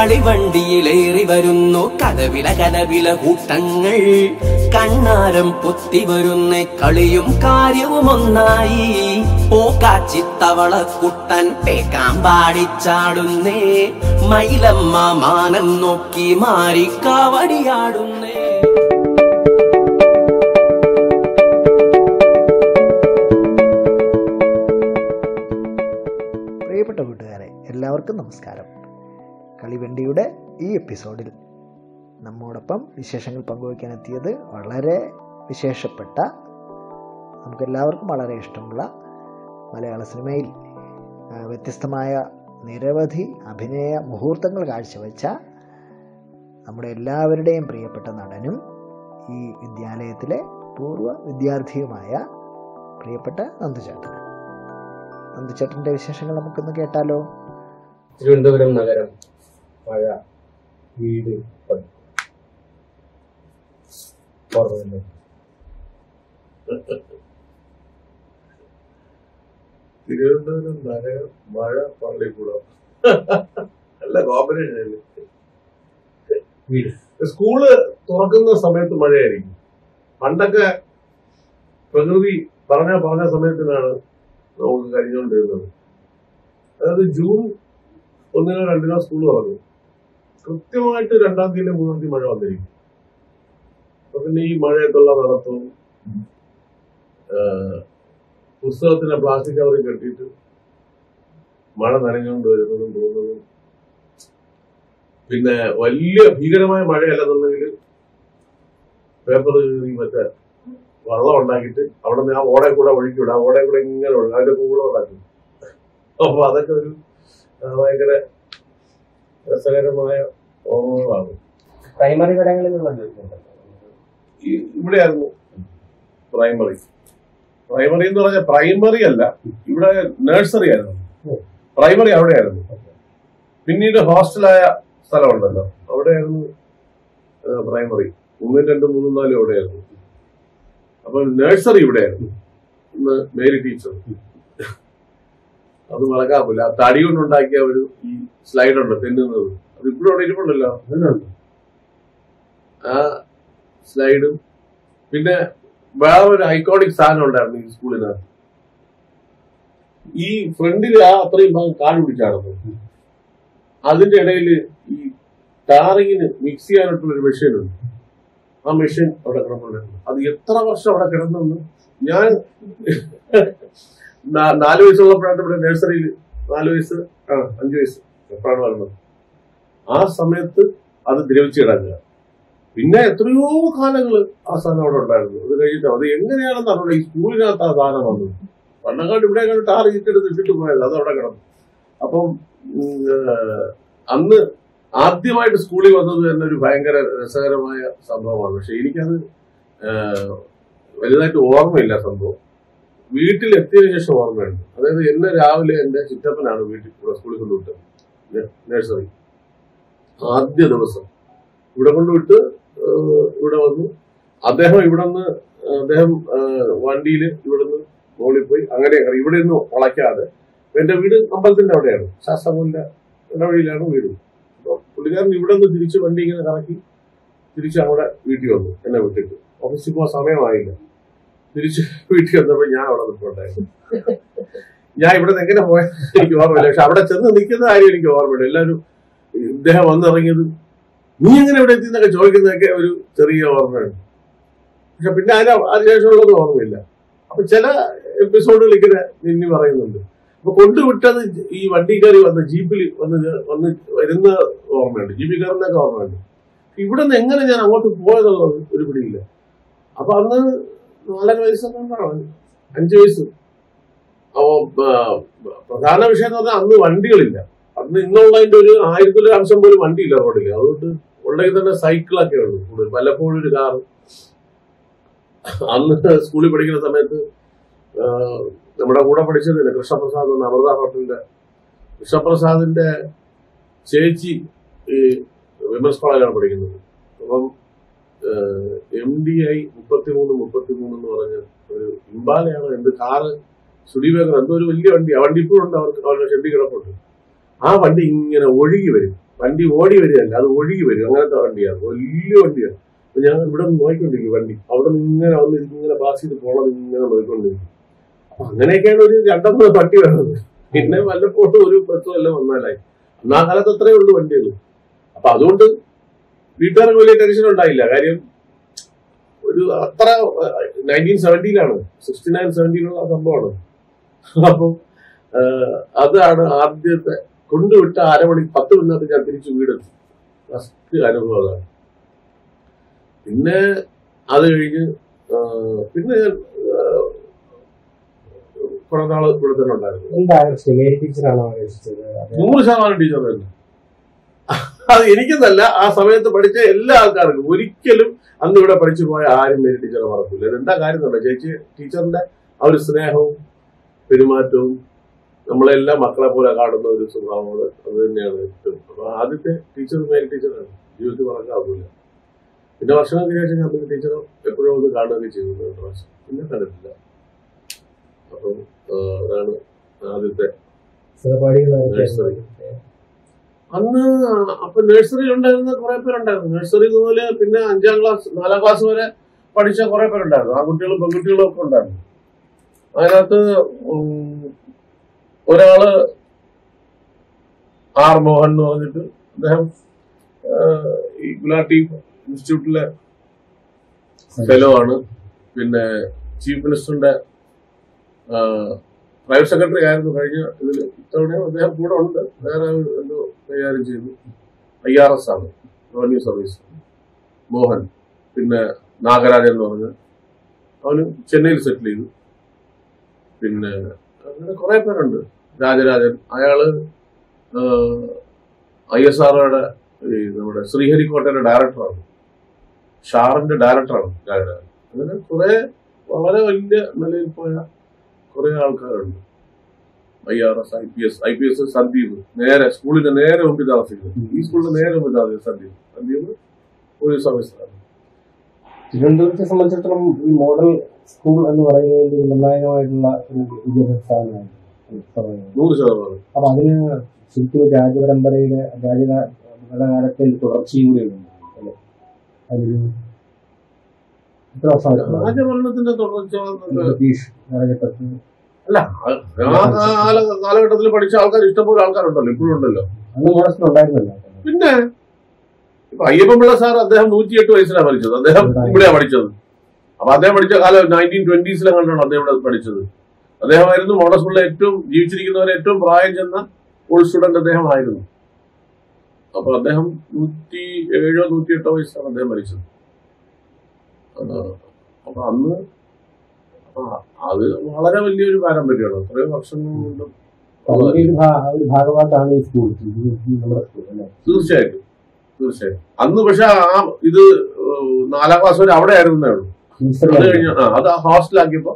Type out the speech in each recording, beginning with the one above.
മലയാളി വണ്ടിയിലേറി വരുന്നു കടവില കനവില കൂട്ടങ്ങൾ കണ്ണാരം പൊത്തി വരുന്ന കളിയും കാര്യവും ഒന്നായി പൂക്കാച്ചിത്തവള കുട്ടൻ പേക്കാമ്പാടിച്ചാടുന്നേ മയിലമ്മ മാനം നോക്കി മാറിക്കാവടിയാടുന്നേ പ്രിയപ്പെട്ട കൂട്ടുകാരെ എല്ലാവർക്കും നമസ്കാരം. കളിവണ്ടിയുടെ ഈ എപ്പിസോഡിൽ നമ്മോടൊപ്പം വിശേഷങ്ങൾ പങ്കുവയ്ക്കാനെത്തിയത് വളരെ വിശേഷപ്പെട്ട നമുക്കെല്ലാവർക്കും വളരെ ഇഷ്ടമുള്ള മലയാള സിനിമയിൽ വ്യത്യസ്തമായ നിരവധി അഭിനയ മുഹൂർത്തങ്ങൾ കാഴ്ചവെച്ച നമ്മുടെ എല്ലാവരുടെയും പ്രിയപ്പെട്ട നടനും ഈ വിദ്യാലയത്തിലെ പൂർവ്വ വിദ്യാർത്ഥിയുമായ പ്രിയപ്പെട്ട നന്ദുചേട്ടൻ. നന്ദുചേട്ടൻ്റെ വിശേഷങ്ങൾ നമുക്കൊന്ന് കേട്ടാലോ. തിരുവനന്തപുരം നഗരം, മഴ, വീട്, തിരുവനന്തപുരം നഗരം, മഴ, പള്ളിക്കുളം, നല്ല കോമ്പറേഷൻ. സ്കൂള് തുറക്കുന്ന സമയത്ത് മഴയായിരിക്കും. പണ്ടൊക്കെ പ്രകൃതി പറഞ്ഞ സമയത്തിനാണ് നമുക്ക് കഴിഞ്ഞുകൊണ്ടിരുന്നത്. അതായത് ജൂൺ ഒന്നിനോ രണ്ടിനോ സ്കൂൾ തുറന്നു, കൃത്യമായിട്ട് രണ്ടാം തീയതി മൂന്നാം തീയതി മഴ വന്നിരിക്കും. അപ്പൊ പിന്നെ ഈ മഴയത്തുള്ള നടത്തവും പുസ്തകത്തിന്റെ പ്ലാസ്റ്റിക് കവർ കെട്ടിയിട്ട് മഴ നനഞ്ഞുകൊണ്ട് വരുന്നതും പോകുന്നതും. പിന്നെ വലിയ ഭീകരമായ മഴയല്ലെന്നുണ്ടെങ്കിൽ പേപ്പർ കീറി മറ്റേ വെള്ളം ഉണ്ടാക്കിയിട്ട് അവിടെ നിന്ന് ആ ഓടെ കൂടെ ഒഴുക്കിവിടും. ആ ഓടെ കൂടെ ഇങ്ങനെ ഒഴുകും, അതിന്റെ കൂടെ ഉണ്ടാക്കും. അപ്പൊ അതൊക്കെ ഒരു ഭയങ്കര രസകരമായ ഓർമ്മകളാണ്. പ്രൈമറി ഇവിടെയായിരുന്നു പ്രൈമറി. പ്രൈമറി എന്ന് പറഞ്ഞാൽ പ്രൈമറി അല്ല, ഇവിടെ നഴ്സറി ആയിരുന്നു. പ്രൈമറി അവിടെയായിരുന്നു. പിന്നീട് ഹോസ്റ്റലായ സ്ഥലമുണ്ടല്ലോ, അവിടെയായിരുന്നു പ്രൈമറി. 1, 2, 3, 4 അവിടെയായിരുന്നു. അപ്പൊ നഴ്സറി ഇവിടെയായിരുന്നു. ഇന്ന് മേരി ടീച്ചർ, അത് മറക്കാൻ പോല, ആ തടി കൊണ്ടുണ്ടാക്കിയ ഒരു ഈ സ്ലൈഡുണ്ട് തെന്നുന്നത്, അത് ഇപ്പോഴും അവിടെ ഇരിപ്പുണ്ടല്ലോ. ആ സ്ലൈഡും പിന്നെ വേറൊരു ഐക്കോണിക് സാധനം ഉണ്ടായിരുന്നു ഈ സ്കൂളിനകത്ത്. ഈ ഫ്രണ്ടിൽ ആ അത്രയും ഭാഗം കാട് പിടിച്ചാണത്. അതിന്റെ ഇടയിൽ ഈ ടാറിങ്ങിന് മിക്സ് ചെയ്യാനായിട്ടുള്ളൊരു മെഷീനുണ്ട്. ആ മെഷീൻ അവിടെ കിടന്നുണ്ടായിരുന്നു. അത് എത്ര വർഷം അവിടെ കിടന്നെന്ന് ഞാൻ 4 വയസ്സുള്ളപ്പോഴാണ് ഇവിടെ നഴ്സറിയിൽ, 4 വയസ്സ് 5 വയസ്സ് എപ്പോഴാണ് വരുന്നത്, ആ സമയത്ത് അത് ദ്രവിച്ചു കിടക്കുക. പിന്നെ എത്രയോ കാലങ്ങള് ആ സാധനം അവിടെ ഉണ്ടായിരുന്നു. അത് കഴിഞ്ഞിട്ട് അത് എങ്ങനെയാണെന്ന് അവിടെ ഈ സ്കൂളിനകത്ത് ആ സാധനം വന്നത്. പണ്ടങ്ങാട്ട് ഇവിടെ ടാർ ഇട്ടെടുത്ത് ഇട്ടിട്ട് പോയത്, അതവിടെ കിടന്നു. അപ്പം അന്ന് ആദ്യമായിട്ട് സ്കൂളിൽ വന്നത് തന്നെ ഒരു ഭയങ്കര രസകരമായ സംഭവമാണ്. പക്ഷെ എനിക്കത് വലുതായിട്ട് ഓർമ്മയില്ല സംഭവം. വീട്ടിലെത്തിയതിനു ശേഷം ഓർമ്മയുണ്ട്. അതായത് എന്നെ രാവിലെ എന്റെ ചിറ്റപ്പനാണ് വീട്ടിൽ സ്കൂളിൽ കൊണ്ടുവിട്ടത്. നഴ്സറി ആദ്യ ദിവസം ഇവിടെ കൊണ്ടുവിട്ട് ഇവിടെ വന്നു. അദ്ദേഹം ഇവിടെ നിന്ന് അദ്ദേഹം വണ്ടിയിൽ ഇവിടെ നിന്ന് മുകളിൽ പോയി, അങ്ങനെ ഇവിടെ നിന്ന് വളയ്ക്കാതെ. എന്റെ വീട് അമ്പലത്തിന്റെ അവിടെയാണ്, ശാസ്ത്രമൂലിന്റെ ഇടവഴിയിലാണ് വീട്. അപ്പൊ പുള്ളിക്കാരൻ ഇവിടെ നിന്ന് തിരിച്ച് വണ്ടി ഇങ്ങനെ കറക്കി തിരിച്ച് അവിടെ വീട്ടിൽ വന്നു. എന്നെ വിട്ടിട്ട് ഓഫീസിൽ പോകാൻ സമയമായില്ല. തിരിച്ച് വീട്ടിൽ വന്നപ്പോൾ ഞാൻ അവിടെ നിൽപ്പുണ്ടായിരുന്നു. ഞാൻ ഇവിടെ നിന്ന് എങ്ങനെ പോയത് എനിക്ക് ഓർമ്മയില്ല. പക്ഷെ അവിടെ ചെന്ന് നിൽക്കുന്ന കാര്യം എനിക്ക് ഓർമ്മയില്ല. എല്ലാവരും ഇദ്ദേഹം വന്നിറങ്ങിയത് നീ എങ്ങനെ ഇവിടെ എത്തി എന്നൊക്കെ ചോദിക്കുന്നതൊക്കെ ഒരു ചെറിയ ഓർമ്മയുണ്ട്. പക്ഷെ പിന്നെ അതിനുശേഷമുള്ളൊരു ഓർമ്മയില്ല. അപ്പൊ ചില എപ്പിസോഡുകൾ ഇങ്ങനെ നിന്നി പറയുന്നുണ്ട്. അപ്പൊ കൊണ്ടുവിട്ടത് ഈ വണ്ടി കയറി വന്ന ജീപ്പിൽ വന്ന് വരുന്ന ഓർമ്മയുണ്ട്, ജീപ്പിൽ കയറുന്നൊക്കെ ഓർമ്മയുണ്ട്. ഇവിടെ നിന്ന് എങ്ങനെ ഞാൻ അങ്ങോട്ട് പോയതെന്നുള്ളത് ഒരു പിടിയില്ല. അപ്പൊ അന്ന് 4 വയസ്സൊക്കെ 5 വയസ്സ്. അപ്പോ പ്രധാന വിഷയം എന്ന് പറഞ്ഞാൽ അന്ന് വണ്ടികളില്ല. അന്ന് ഇന്നുള്ളതിന്റെ ഒരു 1000 അംശം പോലും വണ്ടിയില്ല റോഡില്. അതുകൊണ്ട് ഉണ്ടെങ്കിൽ തന്നെ സൈക്കിളൊക്കെ ഉള്ളൂ കൂടുതൽ, വല്ലപ്പോഴും ഒരു കാറ്. അന്ന് സ്കൂളിൽ പഠിക്കുന്ന സമയത്ത് നമ്മുടെ കൂടെ പഠിച്ചതില്ല കൃഷ്ണപ്രസാദ് എന്ന അമൃത ഹോട്ടലിന്റെ കൃഷ്ണപ്രസാദിന്റെ ചേച്ചി ഈ വിമൻസ് കോളേജിലാണ് പഠിക്കുന്നത്. അപ്പം MDI 33 എന്ന് പറഞ്ഞ ഒരു ഇമ്പാലയാണ് എന്ത് കാറ്, സ്റ്റുഡിയോക്കാർ എന്തോ ഒരു വലിയ വണ്ടി, ആ വണ്ടി ഇപ്പോഴും ഉണ്ട് അവർക്ക്, അവരുടെ ഷെഡി കിടപ്പുണ്ട്. ആ വണ്ടി ഇങ്ങനെ ഒഴുകി വരും. വണ്ടി ഓടി വരികയല്ല, അത് ഒഴുകി വരും. അങ്ങനത്തെ വണ്ടിയാണ്, വലിയ വണ്ടിയാണ്. അപ്പൊ ഞങ്ങൾ ഇവിടെ നിന്ന് നോക്കിക്കൊണ്ടിരിക്കും വണ്ടി, അവിടെ ഇങ്ങനെ വന്നിരിക്കും, ഇങ്ങനെ പാസ് ചെയ്ത് പോകണം, ഇങ്ങനെ നോക്കിക്കൊണ്ടിരിക്കും. അപ്പൊ അങ്ങനെയൊക്കെയാണ് ഒരു രണ്ടെന്ന് പട്ടി വേണത്. പിന്നെ വല്ലപ്പോഴും ഒരു പ്രശ്നമെല്ലാം വന്നാലായി. അന്ന് ആ കാലത്ത് അത്രയേ ഉള്ളൂ വണ്ടികൾ. അപ്പൊ അതുകൊണ്ട് വീട്ടുകാർക്ക് വലിയ ടെൻഷൻ ഉണ്ടായില്ല. കാര്യം ഒരു അത്ര 1970-ലാണ്, 69-70-ലുള്ള സംഭവമാണ്. അപ്പം അതാണ് ആദ്യത്തെ കൊണ്ടുവിട്ട അരമണി 10 മിനിറ്റ് ഞാൻ തിരിച്ചു വീടും ഫസ്റ്റ് അനുഭവം അതാണ്. പിന്നെ അത് കഴിഞ്ഞ് പിന്നെ ഞാൻ കുറെ നാള് ഇവിടെ തന്നെ ഉണ്ടായിരുന്നു. 100% ടീച്ചർ തന്നെ. അത് എനിക്കെന്നല്ല, ആ സമയത്ത് പഠിച്ച എല്ലാ ആൾക്കാർക്കും. ഒരിക്കലും അന്ന് ഇവിടെ പഠിച്ചു പോയ ആരും പേര് ടീച്ചറെ മറക്കില്ല. അതെന്താ കാര്യം തന്നെ, ചേച്ചി ടീച്ചറിന്റെ ആ ഒരു സ്നേഹവും പെരുമാറ്റവും, നമ്മളെല്ലാ മക്കളെ പോലെ കാണുന്ന ഒരു സ്വഭാവങ്ങൾ, അത് തന്നെയാണ് ഏറ്റവും. അപ്പൊ ആദ്യത്തെ ടീച്ചർ മേരി ടീച്ചറാണ്, ജീവിതത്തിൽ മറക്കാറില്ല. പിന്നെ വർഷങ്ങൾക്ക് ശേഷം നമുക്ക് ടീച്ചർ എപ്പോഴും ഒന്ന് കാണുകയൊക്കെ ചെയ്തു, പ്രാവശ്യം പിന്നെ കണ്ടിട്ടില്ല. അപ്പം അതാണ് ആദ്യത്തെ. അന്ന് അപ്പൊ നഴ്സറി ഉണ്ടായിരുന്ന കുറെ പേരുണ്ടായിരുന്നു. നഴ്സറി മുതല് പിന്നെ 4ാം ക്ലാസ് വരെ പഠിച്ച കുറെ പേരുണ്ടായിരുന്നു. ആ കുട്ടികളും പെൺകുട്ടികളും ഒക്കെ ഉണ്ടായിരുന്നു. അതിനകത്ത് ഒരാള് ആർ മോഹൻ എന്ന് പറഞ്ഞിട്ട്, അദ്ദേഹം ഈ ഗുലാട്ടി ഇൻസ്റ്റിറ്റ്യൂട്ടിലെ ഫെലോ ആണ്. പിന്നെ ചീഫ് മിനിസ്റ്ററിന്റെ പ്രൈവറ്റ് സെക്രട്ടറി ആയിരുന്നു കഴിഞ്ഞ ഇതിൽ. ഇത്തവണ അദ്ദേഹം കൂടെ ഉണ്ട്, വേറെ എന്തോ കൈകാര്യം ചെയ്യുന്നു. IRS ആണ്, റവന്യൂ സർവീസ്. മോഹൻ പിന്നെ നാഗരാജൻ എന്ന് പറഞ്ഞ് അവന് ചെന്നൈയിൽ സെറ്റിൽ ചെയ്തു. പിന്നെ അങ്ങനെ കുറെ പേരുണ്ട്. രാജരാജൻ, അയാള് ISROയുടെ നമ്മുടെ ശ്രീഹരിക്കോട്ടയുടെ ഡയറക്ടറാണ്, ഷാറിന്റെ ഡയറക്ടറാണ് രാജരാജൻ. അങ്ങനെ കുറെ വളരെ വലിയ നിലയിൽ പോയ കുറെ ആൾക്കാരുണ്ട്. IRS, IPS, സന്ദീപ് നേരെ സ്കൂളിന്റെ നേരെ മുമ്പിൽ താമസിക്കുന്നത്, ഈ സ്കൂളിന്റെ നേരെ മുമ്പിൽ താമസിക്കുന്നത് സന്ദീപ് ഒരു സമയത്താണ്. തിരുവനന്തപുരത്തെ സംബന്ധിച്ചിടത്തോളം ഈ മോഡൽ സ്കൂൾ എന്ന് പറയുന്നത് നിർണായകമായിട്ടുള്ള ഒരു വിദ്യാഭ്യാസ സ്ഥാപനമാണ്. അപ്പൊ അതിന് ശരിക്കും രാജപരമ്പരയിലെ രാജകാലത്തിൽ തുടർച്ചയൂടെയുണ്ട്. രാജഭരണത്തിന്റെ തുടർച്ച അല്ല, കാലഘട്ടത്തിൽ പഠിച്ച ആൾക്കാർ ഇഷ്ടംപോലെ ആൾക്കാരുണ്ടല്ലോ, ഇപ്പോഴും ഉണ്ടല്ലോ. പിന്നെ ഇപ്പൊ അയ്യപ്പൻപിള്ള സാർ, അദ്ദേഹം 108 വയസ്സിലാണ് പഠിച്ചത്. അദ്ദേഹം ഇവിടെയാണ് പഠിച്ചത്. അപ്പൊ അദ്ദേഹം പഠിച്ച കാലം 1920s കണ്ടാണ് അദ്ദേഹം ഇവിടെ പഠിച്ചത്. അദ്ദേഹമായിരുന്നു മോഡൽ സ്കൂളിലെ ഏറ്റവും ജീവിച്ചിരിക്കുന്നവരെ ഏറ്റവും പ്രായം ചെന്ന ഓൾ സ്റ്റുഡന്റ് അദ്ദേഹമായിരുന്നു. അപ്പൊ അദ്ദേഹം 107-108 വയസ്സാണ് അദ്ദേഹം പഠിച്ചത്. അപ്പൊ അന്ന് അത് വളരെ വലിയൊരു പാരമ്പര്യമാണ്. അത്രയും വർഷങ്ങൾ കൊണ്ട് തീർച്ചയായിട്ടും തീർച്ചയായിട്ടും. അന്ന് പക്ഷെ ആ ഇത് 4ാം ക്ലാസ് വരെ അവിടെ ആയിരുന്നേ ഉള്ളൂ. അത് കഴിഞ്ഞ അത് ആ ഹോസ്റ്റലാക്കിയപ്പോ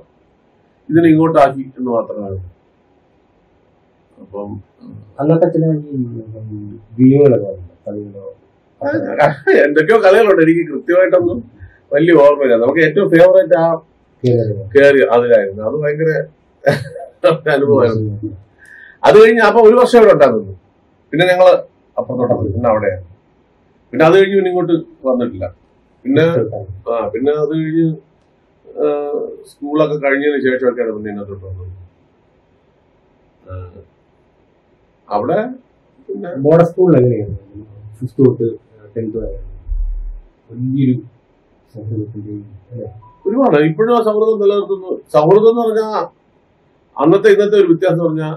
ഇതിനെ ഇങ്ങോട്ടാക്കി എന്ന് മാത്രമാണ്. അപ്പം അന്നത്തെ എന്തൊക്കെയോ കളികളുണ്ട്, എനിക്ക് കൃത്യമായിട്ടൊന്നും വലിയ ഓർമ്മയില്ല. നമുക്ക് ഏറ്റവും ഫേവറേറ്റ് ആ കയറി അതിലായിരുന്നു. അത് ഭയങ്കര അനുഭവമായിരുന്നു. അത് കഴിഞ്ഞ് അപ്പൊ ഒരു വർഷം ഇവിടെ ഉണ്ടായിരുന്നു. പിന്നെ ഞങ്ങള് അപ്പുറത്തോട്ട് പിന്നെ അവിടെയാണ്. പിന്നെ അത് കഴിഞ്ഞ് പിന്നെ ഇങ്ങോട്ട് വന്നിട്ടില്ല. പിന്നെ പിന്നെ അത് കഴിഞ്ഞ് സ്കൂളൊക്കെ കഴിഞ്ഞതിന് ശേഷമൊക്കെയാണ് പിന്നെ ഇന്നത്തോട്ട് വന്നത്. അവിടെ പിന്നെ ബോർഡ് സ്കൂളിൽ എങ്ങനെയാണ് 5th തൊട്ട് 10th വരെ വലിയൊരു ഒരുപാട് ഇപ്പോഴും ആ സൗഹൃദം നിലനിർത്തുന്നു. സൗഹൃദം എന്ന് പറഞ്ഞാൽ അന്നത്തെ ഇന്നത്തെ ഒരു വ്യത്യാസം പറഞ്ഞാൽ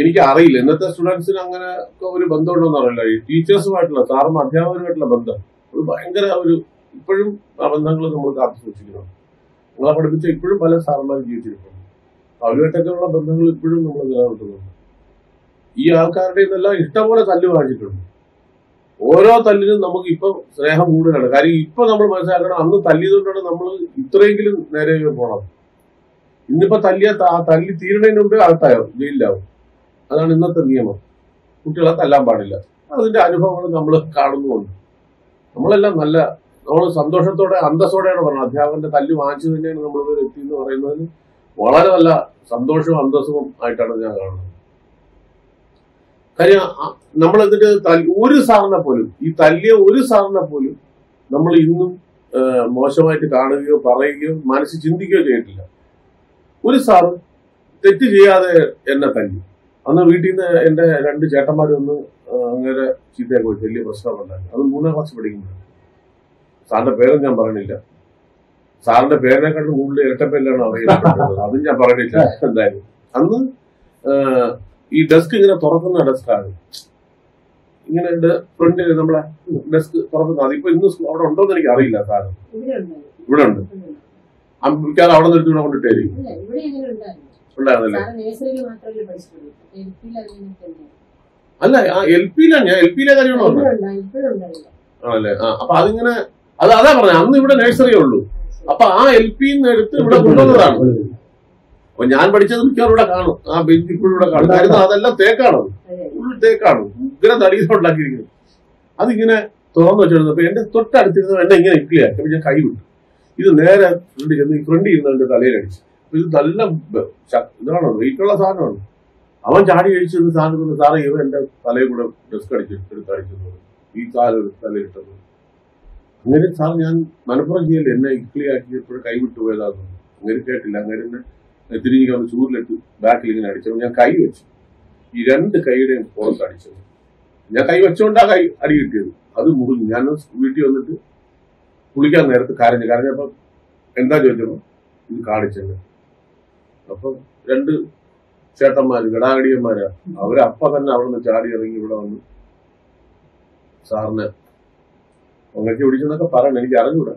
എനിക്ക് അറിയില്ല. ഇന്നത്തെ സ്റ്റുഡൻസിന് അങ്ങനെ ഒരു ബന്ധമുണ്ടോന്ന് അറിയില്ല. ഈ ടീച്ചേഴ്സുമായിട്ടുള്ള സാറും അധ്യാപകരുമായിട്ടുള്ള ബന്ധം ഒരു ഭയങ്കര ഒരു ഇപ്പോഴും ആ ബന്ധങ്ങൾ നമ്മൾ കാത്തു സൂക്ഷിക്കണം. നമ്മളെ പഠിപ്പിച്ച ഇപ്പോഴും പല സാറന്മാരും ജീവിച്ചിരിക്കുന്നു. അവരുമായിട്ടൊക്കെയുള്ള ബന്ധങ്ങൾ ഇപ്പോഴും നമ്മൾ നിലനിർത്തുന്നുണ്ട്. ഈ ആൾക്കാരുടെ ഇതെല്ലാം ഇഷ്ടംപോലെ തല്ല് വാങ്ങിച്ചിട്ടുണ്ട്. ഓരോ തല്ലിനും നമുക്ക് ഇപ്പം സ്നേഹം കൂടുതലാണ്. കാര്യം ഇപ്പൊ നമ്മൾ മനസ്സിലാക്കണം അന്ന് തല്ലിയതുകൊണ്ടാണ് നമ്മൾ ഇത്രയെങ്കിലും നേരെ പോകണം. ഇന്നിപ്പോ ആ തല്ലി തീരണതിന് മുമ്പേ അകത്തായോ ജയിലിലാവും. അതാണ് ഇന്നത്തെ നിയമം. കുട്ടികളെ തല്ലാൻ പാടില്ല. അതിന്റെ അനുഭവങ്ങൾ നമ്മൾ കാണുന്നുമുണ്ട്. നമ്മളെല്ലാം നല്ല നമ്മൾ സന്തോഷത്തോടെ അന്തസ്സോടെയാണ് പറഞ്ഞത്. അധ്യാപകന്റെ തല്ല് വാങ്ങിച്ചു തന്നെയാണ് നമ്മളിവിടെ എത്തിയെന്ന് പറയുന്നതിന് വളരെ നല്ല സന്തോഷവും അന്തസ്സവും ആയിട്ടാണ് ഞാൻ കാണുന്നത്. Number the Urusana Polu, Italia Urusana Polu, number in Moshamite Cardio, Paragio, Mansi Chindicated. Urisar, Tetia and Nathan. On the wheat in the end and the Chatamar Chicago, Telebosavana, Almuna was putting Santa Parent and Baranilla. Santa Parent and Woodley, Etapel and Avila. This desk is not a desk. This is a front desk. This is not when I teach them, they can't. Ah, they can't. They can't. They can't. They can't. They can't. They can't. They I think I'm sure that back in addition, Yakayuch. He ran the Kayu and false addition. Yakayuchonda, I did it. Other moving Yanos, Viti on the two. Pulikan there, the car in the Garnapa, and the Jojo, the car each other. Upon Rendu Chatama, Gadadi Mara, our upper and out of the Chardia ring around Sarna. On the condition of a paranel.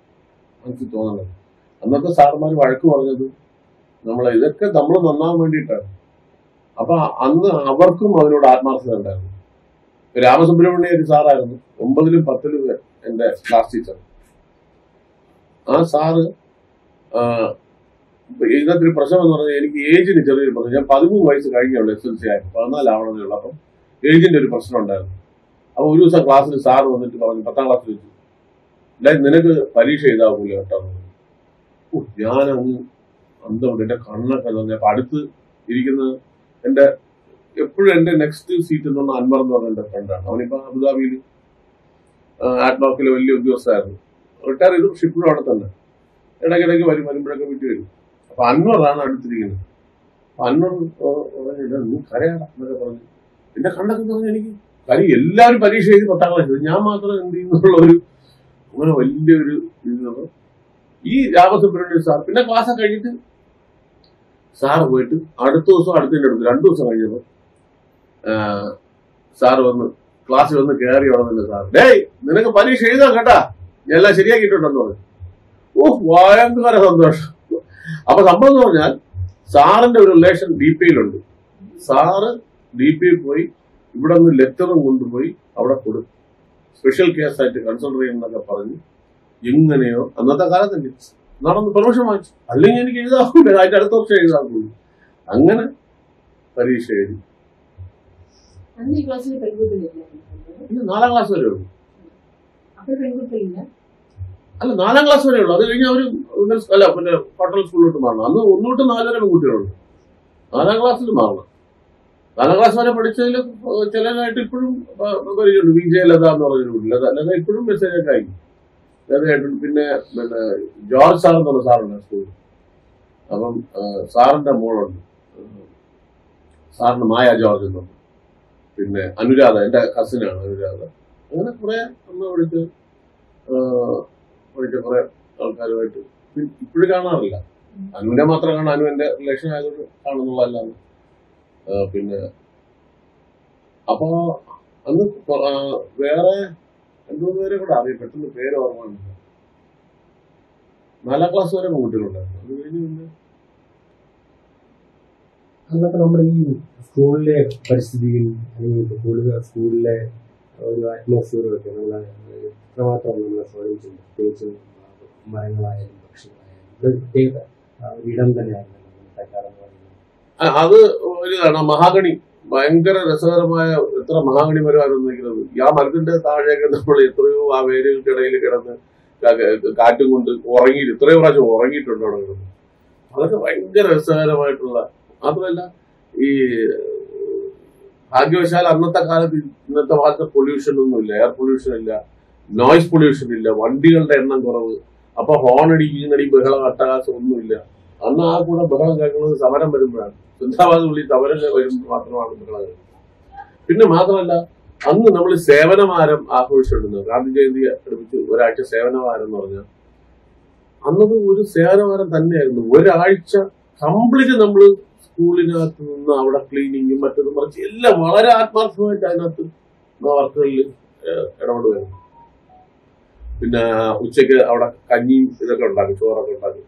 Another Sarma Varku or the Namala Eleka, Namla Mana Mendita. Apa Avarkum or Admas and them. The Amazon Brunei is our island, Umbazil Patil and the class teacher. As are either 3% or any age in Italy, but Padu wise guiding your lessons here, Pana Lavan on the Lapam, age in 3% on them. I will use a class in Sar on the Patala. Like Nenaka Parisha is our Bulla Town. Yana under the Karnak and the Paditu, Irigana, and the April and the next seat on Anbar and the Panda. Onipa Abu Dhabi at Makileville of your servant. Or Tariq ship out of thunder. And I get a very much break of it. Pano ran out of 3 years. Pano doesn't carry in the Karnak of any. Very large Parisha is Patala, Yamata and the one of the he was a pretty sharp in a class of editor. Sar waited, Arthos are the Grandos. Sar was the class on the carrier on the Sar. Hey, the neck of Parish is a gata. Yella Seria get on the road. Oh, why am I on the road? Upon Amazon, Sar and the relation deeply on it. Sar deeply boy, you put on the letter of wound boy out of food. Special case I consulted in the Parani, Yung and Neo, another Garathan. Not on the promotion much. A link in case of food, I got top shades of food. Angana, very shady. And the class is a good thing. Not a glass of you. After a good thing, I'm not a glass of you. Other women's color with a bottle full of tomorrow. No, not another good road. Not a glass of tomorrow. Another one of a children, I took room, I couldn't miss a time. There had been a George Sarn on the Sarna school. Sarna Moron Sarna Maya George. Anuja, the cousin of Anuja. I'm not sure. Pinna Upper and the where I do very good army, but to the pair or one Malaclas or a motor. Mahagani, Banker, Reserva, Mahagani, Yam Argenta, Tarjak, Politru, Averi, Cartoon, Warring, Trevor, Warring, Toronto. Banker, Reserva, Abella, Argushal, Amnataka, Natavata pollution, air pollution, noise pollution, one deal, and upper horn and easily Bahatas, Umilla. Anna put a Bahanga, Samara. Only Tavares or Mathana. In the Mathana, among the number 7 of Aram Aku Shaduna, Ramajan were at 7 of Aram Organ. Another would say Aram than where I complete the number of school in a out of cleaning, you matter much ill, what atmosphere not to north around in a Ucheka out of Kanyim is a contact or a contact.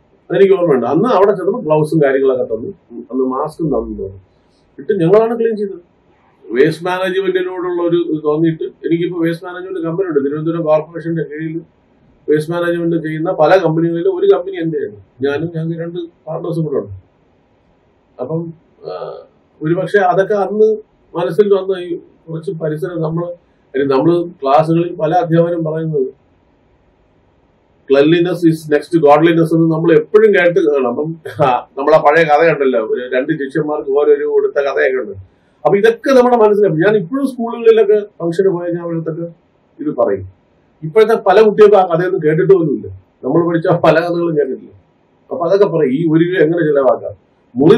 Government, and now out of the blouse and garigla, and the mask and number. It is never on a clean waste management. Any give waste management to the company, the corporation, waste management to the Pala company, every company and there. Yanin can get into part of the road. Upon Uribaksha, other car, Marcel on the virtue Paris and number class and Pala, the other in Palan. Cleanliness is next to godliness. We are putting it in our own. We are not doing it. We are not doing it. We school. We are not doing it. We are not doing it. We are not doing it.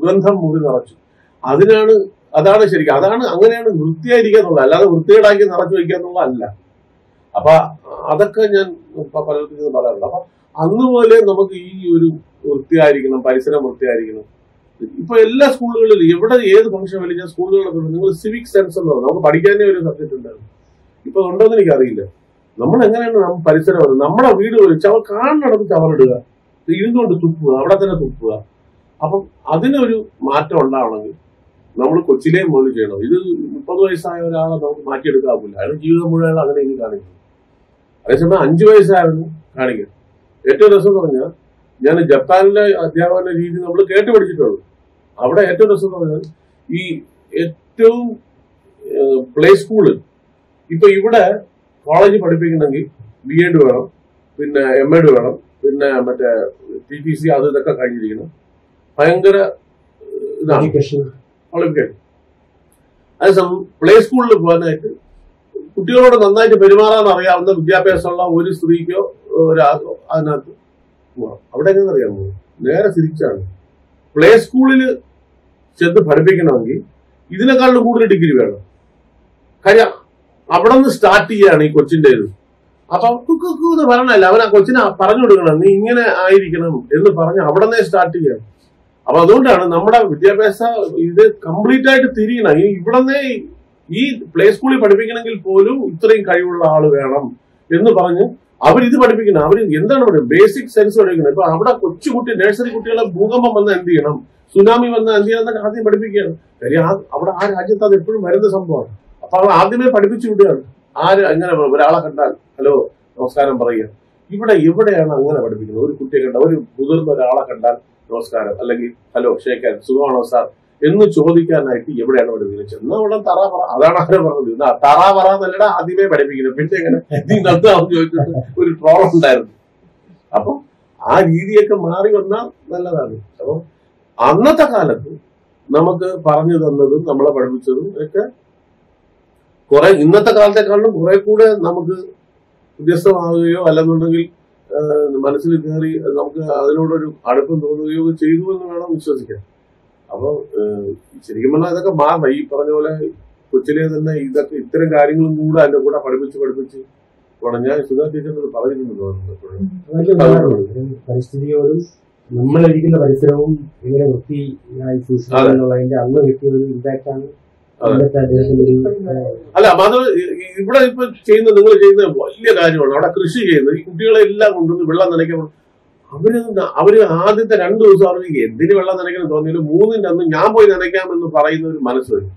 We are not That's the same. That's the same. That's the same. Nampaknya kecilnya malu je, no. Ini perlu esai orang ada, nampaknya macam itu apa pun. Ada jiwa muda yang agaknya ini kahani. Ada sebab anjwa esai orang kahani. Itu dasar orangnya. Jangan Jepun le, Adyawan le, ini nampaknya kaitu beri cipta. Apa itu dasar orangnya? Itu play school. Itu ibu dah college beri pergi nanti, B.Ed orang, pinna M.Ed orang, pinna macam T.P.C. ada tak kahani lagi, no. Bayangkan, education. Olympic. As some play school look one night, put your own night to Perimara or Yam, the Viapa Sola, who is 3 years or another. There is Richard. Play school in Chet the Parabikanangi, isn't a kind of good degree. Kaya, upon the start here and he coached days. About to go the Parana, Lavana Cochina, Parano, Indian, I reckon, in the Parana, upon the start here. Our number with the completed theory. Even they play school in particular polo, uttering Kayula all over. In the Parana, our is the particular basic sense of Abra Kuchu, nursery Kutila, Bugamama and the Enum, Tsunami and the other Kathi particular. Abra Hajata, they put married the Sambor. Upon Adime Particular, Ara hello, Oscar and Maria. Even a Yuba could take a double Buzur Oscar, Alagi, hello, Shaker, Sugano, sir. In the Chodika and IT, every other village. No, Tarava, Adana, Tarava, the letter, Adibe, but if you can take anything of the will problem there. Upon Idi Kamari or not, well, I'm not a Kalapu. Namaka, Parani, Namala Parmichu, Korai, Inataka, Korai Kuda, Namaka, just so how you, Alamundi, മനസ്സിൽ കയറി നമുക്ക് അതിനോടൊരു അടുപ്പം തോന്നുകയോ ചെയ്തു എന്ന് വേണം വിശ്വസിക്കാൻ. അപ്പോൾ ശരിക്കും പറഞ്ഞാൽ ഇതൊക്കെ മാറി. ഈ പറഞ്ഞ പോലെ കൊച്ചിലെ തന്നെ ഇതൊക്കെ ഇത്തരം കാര്യങ്ങളും കൂടെ അതിൻ്റെ കൂടെ പഠിപ്പിച്ച് പഠിപ്പിച്ച് ഞാൻ സുധാ ടീച്ചറിനോട് പറഞ്ഞിട്ടുണ്ട്. പരിസ്ഥിതിയോടും നമ്മളിരിക്കുന്ന പരിസരവും ഇങ്ങനെ വൃത്തിയായി സൂക്ഷിക്കുന്നതിന്റെ അന്ന് കിട്ടിയ ഒരു ഇമ്പാക്ട് ആണ്. അല്ല, അത് ഇവിടെ ഇപ്പൊ ചെയ്യുന്ന നിങ്ങൾ ചെയ്യുന്ന വലിയ കാര്യമാണ്. അവിടെ കൃഷി ചെയ്യുന്നത് ഈ കുട്ടികളെല്ലാം കൊണ്ടുവന്ന് വെള്ളം നനയ്ക്കാൻ അവര് ആദ്യത്തെ 2 ദിവസം അവർക്ക് എന്തിന് വെള്ളം നനയ്ക്കണം തോന്നിയാലും 3ന്റെ അന്ന് ഞാൻ പോയി നനയ്ക്കാമെന്ന് പറയുന്ന ഒരു മനസ്സ് വരും.